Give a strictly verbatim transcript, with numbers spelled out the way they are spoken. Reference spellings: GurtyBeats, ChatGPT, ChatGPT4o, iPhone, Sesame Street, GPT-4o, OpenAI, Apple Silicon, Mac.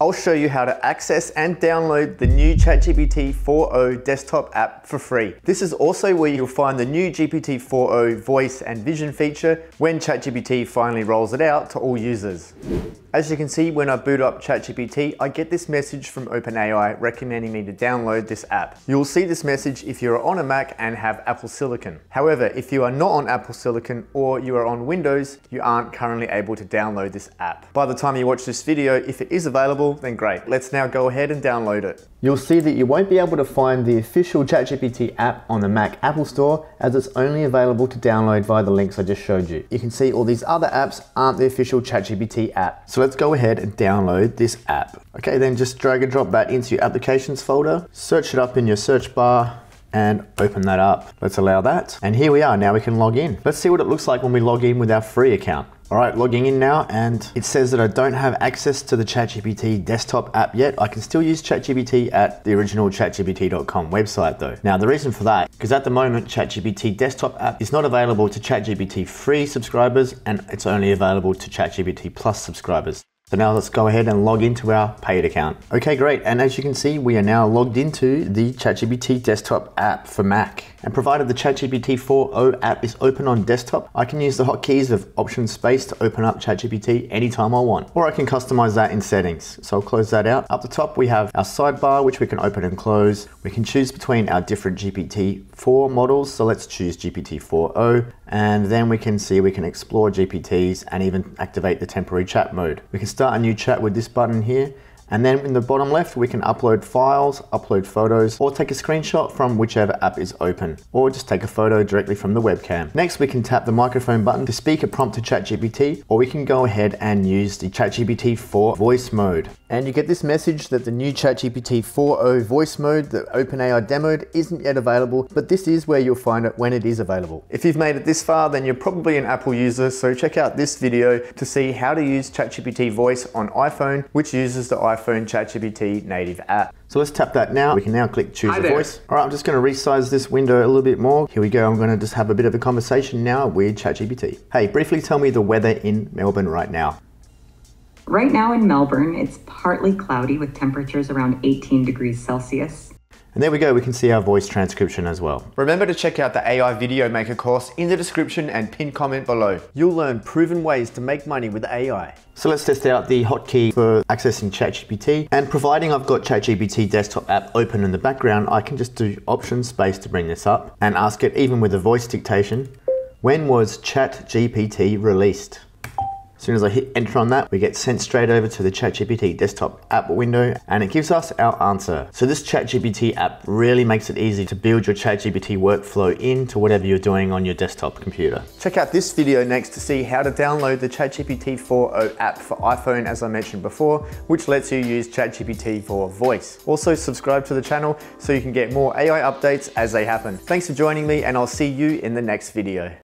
I'll show you how to access and download the new ChatGPT four o desktop app for free. This is also where you'll find the new G P T four o voice and vision feature when ChatGPT finally rolls it out to all users. As you can see, when I boot up ChatGPT, I get this message from OpenAI recommending me to download this app. You'll see this message if you're on a Mac and have Apple Silicon. However, if you are not on Apple Silicon or you are on Windows, you aren't currently able to download this app. By the time you watch this video, if it is available, then great. Let's now go ahead and download it. You'll see that you won't be able to find the official ChatGPT app on the Mac Apple Store, as it's only available to download via the links I just showed you. You can see all these other apps aren't the official ChatGPT app. So let's go ahead and download this app. Okay, then just drag and drop that into your applications folder, search it up in your search bar, and open that up. Let's allow that. And here we are, now we can log in. Let's see what it looks like when we log in with our free account. All right, logging in now, and it says that I don't have access to the ChatGPT desktop app yet. I can still use ChatGPT at the original chat G P T dot com website though. Now the reason for that, because at the moment ChatGPT desktop app is not available to ChatGPT free subscribers, and it's only available to ChatGPT Plus subscribers. So now let's go ahead and log into our paid account. Okay, great. And as you can see, we are now logged into the ChatGPT desktop app for Mac. And provided the ChatGPT four o app is open on desktop, I can use the hotkeys of Option Space to open up ChatGPT anytime I want, or I can customize that in settings. So I'll close that out. Up the top, we have our sidebar, which we can open and close. We can choose between our different G P T four models. So let's choose G P T four o, and then we can see we can explore G P Ts and even activate the temporary chat mode. We can start a new chat with this button here. And then in the bottom left, we can upload files, upload photos, or take a screenshot from whichever app is open, or just take a photo directly from the webcam. Next, we can tap the microphone button to speak a prompt to ChatGPT, or we can go ahead and use the ChatGPT four voice mode. And you get this message that the new ChatGPT four o voice mode that OpenAI demoed isn't yet available, but this is where you'll find it when it is available. If you've made it this far, then you're probably an Apple user, so check out this video to see how to use ChatGPT voice on iPhone, which uses the iPhone iPhone ChatGPT native app. So let's tap that now. We can now click choose a voice. All right, I'm just going to resize this window a little bit more. Here we go. I'm going to just have a bit of a conversation now with ChatGPT. Hey, briefly tell me the weather in Melbourne right now. Right now in Melbourne, it's partly cloudy with temperatures around eighteen degrees Celsius. And there we go, we can see our voice transcription as well. Remember to check out the A I Video Maker course in the description and pinned comment below. You'll learn proven ways to make money with A I. So let's test out the hotkey for accessing ChatGPT. And providing I've got ChatGPT desktop app open in the background, I can just do Option Space to bring this up and ask it, even with a voice dictation, when was ChatGPT released? As soon as I hit enter on that, we get sent straight over to the ChatGPT desktop app window, and it gives us our answer. So this ChatGPT app really makes it easy to build your ChatGPT workflow into whatever you're doing on your desktop computer. Check out this video next to see how to download the ChatGPT four o app for iPhone, as I mentioned before, which lets you use ChatGPT for voice. Also subscribe to the channel so you can get more A I updates as they happen. Thanks for joining me, and I'll see you in the next video.